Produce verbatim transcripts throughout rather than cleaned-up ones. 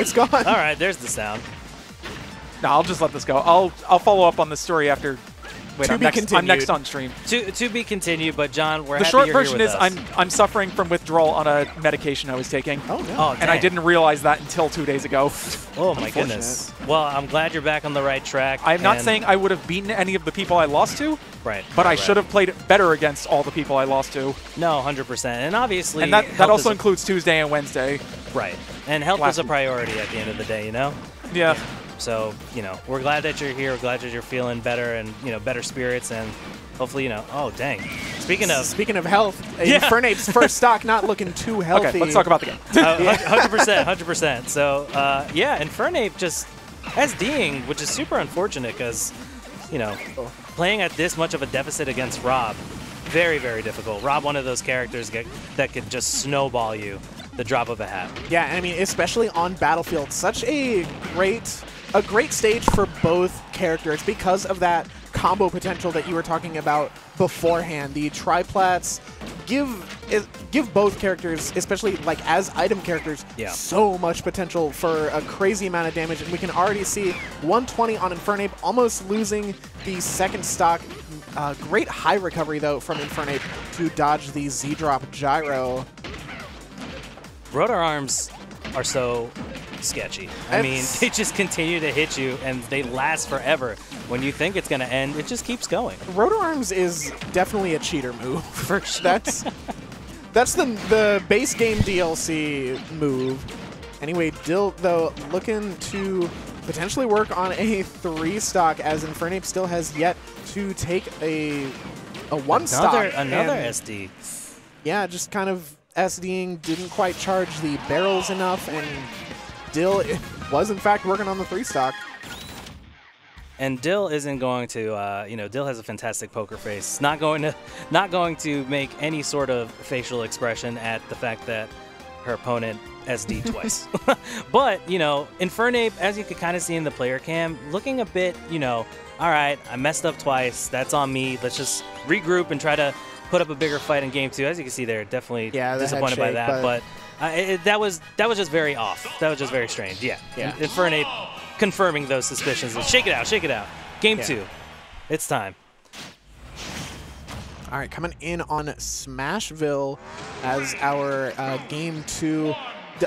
It's gone. All right, there's the sound. No, I'll just let this go. I'll I'll follow up on this story after. Wait, I'm next, I'm next on stream. To to be continued, but John, we're happy you're here with us. The short version is I'm I'm suffering from withdrawal on a medication I was taking. Oh no! Oh, and I didn't realize that until two days ago. Oh my goodness! Well, I'm glad you're back on the right track. I'm not saying I would have beaten any of the people I lost to. Right. But I should have played better against all the people I lost to. No, one hundred percent. And obviously, and that that also includes Tuesday and Wednesday. Right. And health is a priority at the end of the day, you know. Yeah. yeah. So, you know, we're glad that you're here. We're glad that you're feeling better and, you know, better spirits and hopefully, you know, oh, dang. Speaking of Speaking of health, yeah. Infernape's first stock not looking too healthy. Okay, let's talk about the game. uh, one hundred percent, one hundred percent. So, uh, yeah, Infernape just SDing, which is super unfortunate because, you know, playing at this much of a deficit against Rob, very, very difficult. Rob, one of those characters get, that could just snowball you the drop of a hat. Yeah, I mean, especially on Battlefield, such a great... A great stage for both characters because of that combo potential that you were talking about beforehand. The triplats give give both characters, especially like as item characters, yeah. so much potential for a crazy amount of damage. And we can already see one twenty on Infernape, almost losing the second stock. Uh, great high recovery, though, from Infernape to dodge the Z-drop gyro. Rotor arms are so... sketchy. I mean, they just continue to hit you, and they last forever. When you think it's going to end, it just keeps going. Rotor arms is definitely a cheater move. For sure. That's that's the the base game D L C move. Anyway, Dill though looking to potentially work on a three stock as Infernape still has yet to take a a one another, stock. Another and, S D. Yeah, just kind of SDing. Didn't quite charge the barrels enough and. Dill was, in fact, working on the three stock. And Dill isn't going to, uh, you know, Dill has a fantastic poker face. Not going to, not going to make any sort of facial expression at the fact that her opponent S D'd twice. But, you know, Infernape, as you could kind of see in the player cam, looking a bit, you know, all right, I messed up twice. That's on me. Let's just regroup and try to put up a bigger fight in game two. As you can see there, definitely yeah, disappointed by that. But... but Uh, it, that was that was just very off. That was just very strange. Yeah. yeah. Infernape confirming those suspicions. Shake it out. Shake it out. Game yeah. two. It's time. All right. Coming in on Smashville as our uh, game two.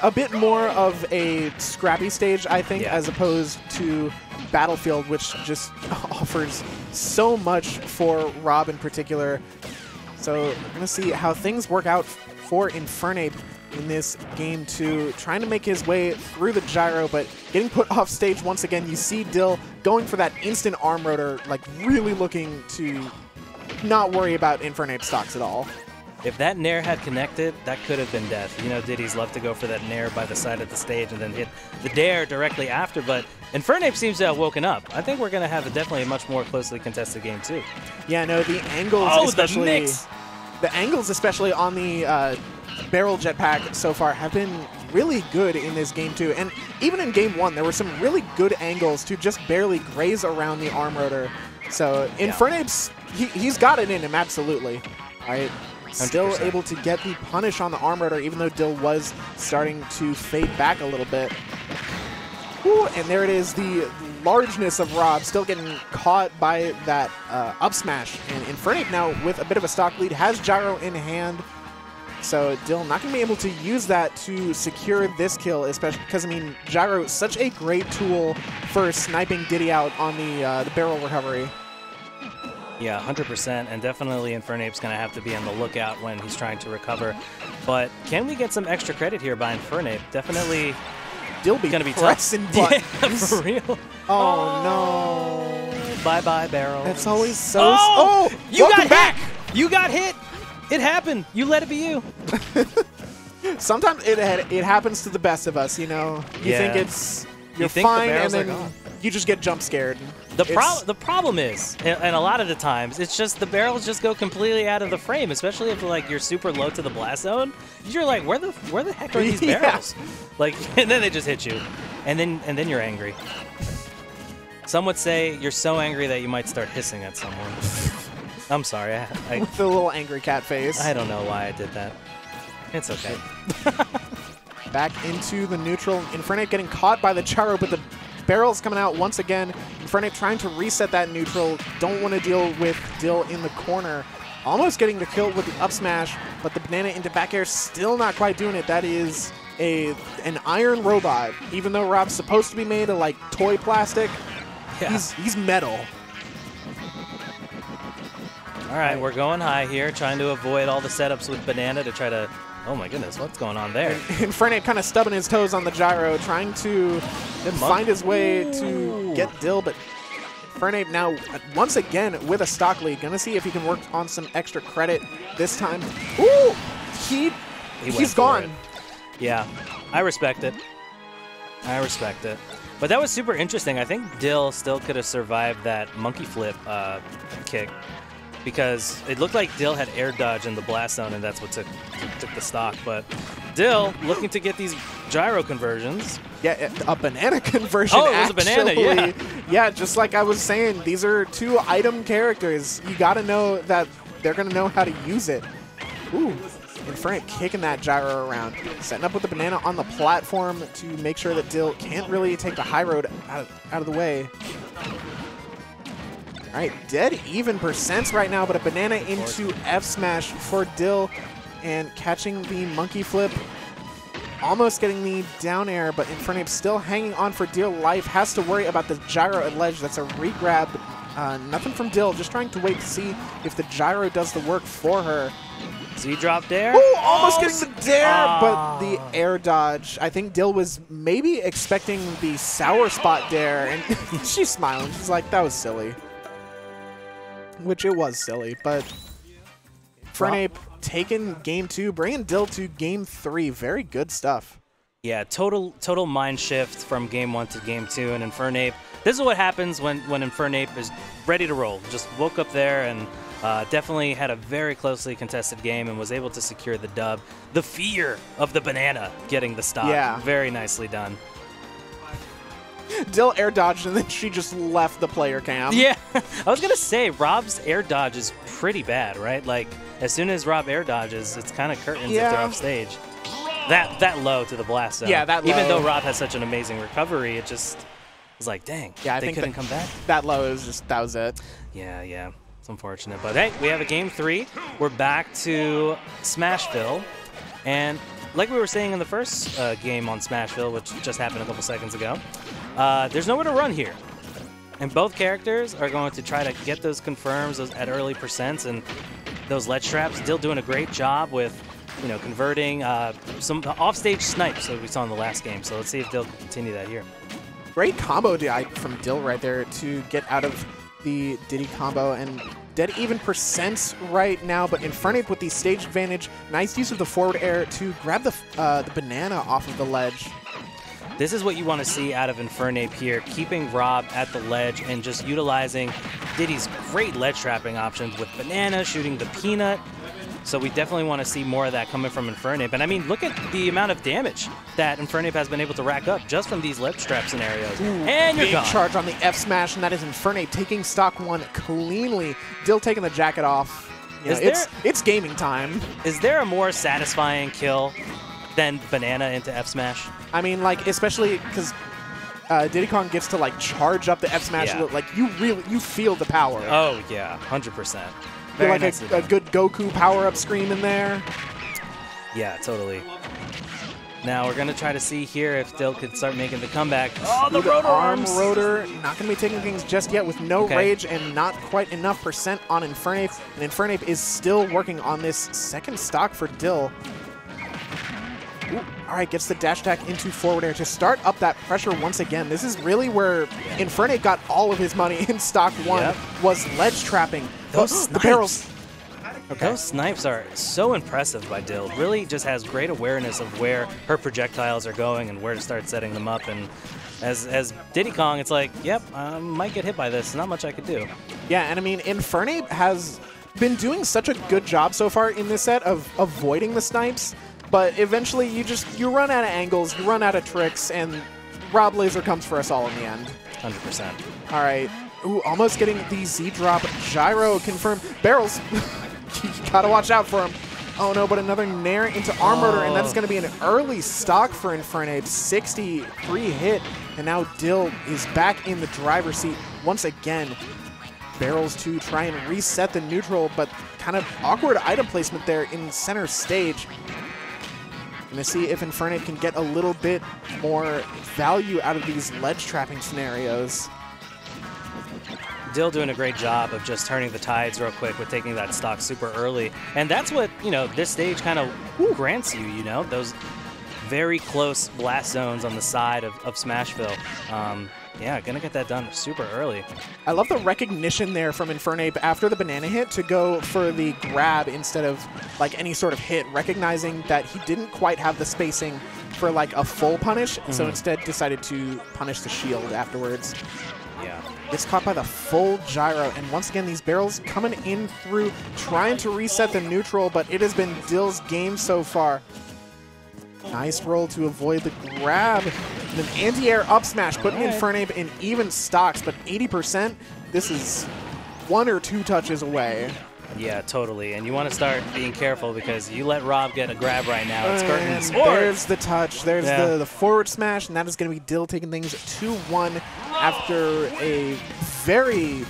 A bit more of a scrappy stage, I think, yeah. as opposed to Battlefield, which just offers so much for Rob in particular. So we're going to see how things work out for Infernape in this game two, trying to make his way through the gyro, but getting put off stage once again. You see Dill going for that instant arm rotor, like really looking to not worry about Infernape stocks at all. If that Nair had connected, that could have been death. You know, Diddy's love to go for that Nair by the side of the stage and then hit the Dare directly after, but Infernape seems to have woken up. I think we're going to have a definitely a much more closely contested game two. Yeah, no, the angles oh, especially... The, mix. the angles especially on the... Uh, barrel jetpack so far have been really good in this game too, and even in game one there were some really good angles to just barely graze around the arm rotor. So Infernape's yeah. he, he's got it in him absolutely. All right, still one hundred percent. Able to get the punish on the arm rotor even though Dill was starting to fade back a little bit. Ooh, and there it is, the largeness of Rob still getting caught by that uh, up smash, and Infernape now with a bit of a stock lead has gyro in hand. So Dill not going to be able to use that to secure this kill, especially because, I mean, gyro is such a great tool for sniping Diddy out on the, uh, the barrel recovery. Yeah, one hundred percent, and definitely Infernape's going to have to be on the lookout when he's trying to recover. But can we get some extra credit here by Infernape? Definitely Dill be going to be pressing buttons. Yeah, for real. Oh, oh, no. Bye-bye, barrel. That's always so... Oh! oh you got back. hit! You got hit! It happened. You let it be you. Sometimes it it happens to the best of us, you know. You yeah. think it's you're you think fine, the and then you just get jump scared. The problem the problem is, and a lot of the times, it's just the barrels just go completely out of the frame, especially if like you're super low to the blast zone. You're like, where the where the heck are these yeah. barrels? Like, and then they just hit you, and then and then you're angry. Some would say you're so angry that you might start hissing at someone. I'm sorry. I, I, With the little angry cat face. I don't know why I did that. It's okay. Back into the neutral. Infernape getting caught by the Charo, but the barrel's coming out once again. Infernape trying to reset that neutral. Don't want to deal with Dill in the corner. Almost getting the kill with the up smash, but the banana into back air still not quite doing it. That is a an iron robot. Even though Rob's supposed to be made of like toy plastic, yeah. he's, he's metal. All right, we're going high here, trying to avoid all the setups with banana to try to... Oh my goodness, what's going on there? Infernape kind of stubbing his toes on the gyro, trying to find his way to get Dill, but Infernape now once again with a stock lead. Gonna see if he can work on some extra credit this time. Ooh, he, he he's gone. It. Yeah, I respect it. I respect it. But that was super interesting. I think Dill still could have survived that monkey flip uh, kick, because it looked like Dill had air dodge in the blast zone, and that's what took took the stock. But Dill looking to get these gyro conversions. Yeah, a banana conversion. Oh, it was actually. A banana, yeah. Yeah, just like I was saying, these are two item characters. You got to know that they're going to know how to use it. Ooh, Infernape kicking that gyro around. Setting up with the banana on the platform to make sure that Dill can't really take the high road out of, out of the way. All right, dead even percents right now, but a banana into F smash for Dill and catching the monkey flip. Almost getting the down air, but Infernape still hanging on for dear life. Has to worry about the gyro at ledge. That's a re-grab. Uh, nothing from Dill. Just trying to wait to see if the gyro does the work for her. Z drop dare. Ooh, almost oh, getting the dare, ah. but the air dodge. I think Dill was maybe expecting the sour spot dare, and she's smiling. She's like, that was silly. Which it was silly, but Infernape taking game two, bringing Dill to game three. Very good stuff. Yeah, total total mind shift from game one to game two. And Infernape, this is what happens when, when Infernape is ready to roll. Just woke up there and uh, definitely had a very closely contested game and was able to secure the dub. The fear of the banana getting the stock. Yeah. Very nicely done. Dill air dodged and then she just left the player cam. Yeah, I was going to say, Rob's air dodge is pretty bad, right? Like, as soon as Rob air dodges, it's kind of curtains yeah. if they're off stage. That that low to the blast zone. Yeah, that low. Even though Rob has such an amazing recovery, it just was like, dang, yeah, I they think couldn't that, come back. That low is just, that was it. Yeah, yeah, it's unfortunate. But hey, we have a game three. We're back to Smashville. And like we were saying in the first uh, game on Smashville, which just happened a couple seconds ago, Uh, there's nowhere to run here. And both characters are going to try to get those confirms, those at early percents, and those ledge traps. Dill doing a great job with, you know, converting uh, some offstage snipes that we saw in the last game. So let's see if Dill can continue that here. Great combo D I from Dill right there to get out of the Diddy combo, and dead even percents right now, but Infernape with the stage advantage. Nice use of the forward air to grab the, uh, the banana off of the ledge. This is what you want to see out of Infernape here, keeping Rob at the ledge and just utilizing Diddy's great ledge trapping options with banana, shooting the peanut. So we definitely want to see more of that coming from Infernape. And I mean, look at the amount of damage that Infernape has been able to rack up just from these ledge trap scenarios. Ooh, and you're gone. Charge on the F smash, and that is Infernape taking stock one cleanly. Dill taking the jacket off. You know, there, it's, it's gaming time. Is there a more satisfying kill then banana into F smash? I mean, like, especially because uh, Diddy Kong gets to like charge up the F smash. Yeah. Like you really, you feel the power. Oh yeah, one hundred percent. Very like a, a good Goku power up scream in there. Yeah, totally. Now we're gonna try to see here if Dill could start making the comeback. Oh, the rotor arms. Arm rotor, not gonna be taking things just yet with no okay. rage and not quite enough percent on Infernape. And Infernape is still working on this second stock for Dill. Ooh, all right, gets the dash attack into forward air to start up that pressure once again. This is really where Infernape got all of his money in stock one, yep. was ledge trapping. Those the barrels. Okay. Those snipes are so impressive by Dill. Really just has great awareness of where her projectiles are going and where to start setting them up. And as, as Diddy Kong, it's like, yep, I might get hit by this. Not much I could do. Yeah, and I mean, Infernape has been doing such a good job so far in this set of avoiding the snipes. But eventually, you just you run out of angles, you run out of tricks, and Rob Laser comes for us all in the end. one hundred percent. All right. Ooh, almost getting the Z drop. Gyro confirmed. Barrels. You gotta watch out for him. Oh no, but another Nair into arm murder, oh. and that's going to be an early stock for Infernape. sixty-three hit, and now Dill is back in the driver's seat once again. Barrels to try and reset the neutral, but kind of awkward item placement there in center stage. Gonna see if Infernape can get a little bit more value out of these ledge trapping scenarios. Dill doing a great job of just turning the tides real quick with taking that stock super early. And that's what, you know, this stage kind of grants you, you know, those very close blast zones on the side of, of Smashville. Um, yeah, gonna get that done super early. I love the recognition there from Infernape after the banana hit to go for the grab instead of like any sort of hit, recognizing that he didn't quite have the spacing for like a full punish, mm-hmm. so instead decided to punish the shield afterwards. Yeah. Gets caught by the full gyro, and once again these barrels coming in through, trying to reset the neutral, but it has been Dill's game so far. Nice roll to avoid the grab. And an anti-air up smash, putting Infernape in even stocks, but eighty percent, this is one or two touches away. Yeah, totally, and you want to start being careful because you let Rob get a grab right now. It's curtains. There's the touch. There's yeah. the, the forward smash, and that is going to be Dill taking things two one after a very,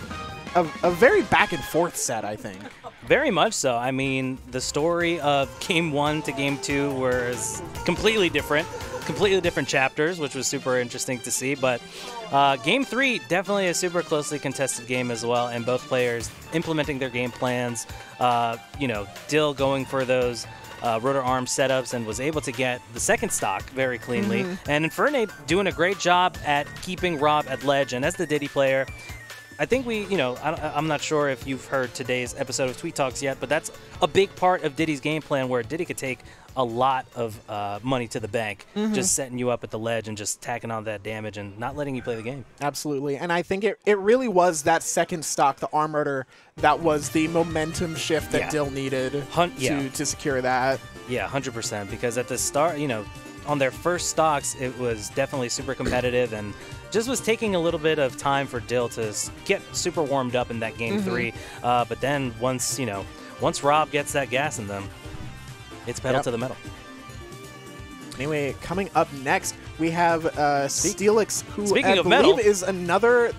a, a very back and forth set, I think. Very much so. I mean, the story of game one to game two was completely different, completely different chapters, which was super interesting to see, but uh, game three, definitely a super closely contested game as well, and both players implementing their game plans, uh, you know, Dill going for those uh, rotor arm setups and was able to get the second stock very cleanly, mm-hmm. and Infernape doing a great job at keeping Rob at ledge, and as the Diddy player, I think we, you know, I, I'm not sure if you've heard today's episode of Tweet Talks yet, but that's a big part of Diddy's game plan where Diddy could take a lot of uh, money to the bank, mm-hmm. just setting you up at the ledge and just tacking on that damage and not letting you play the game. Absolutely, and I think it, it really was that second stock, the arm murder, that was the momentum shift that yeah. Dill needed Hun to, yeah. to secure that. Yeah, one hundred percent, because at the start, you know, on their first stocks, it was definitely super competitive and just was taking a little bit of time for Dill to get super warmed up in that game mm-hmm. three. Uh, but then once, you know, once Rob gets that gas in them, it's pedal yep. to the metal. Anyway, coming up next, we have uh, Steelix, who Speaking I believe metal. is another...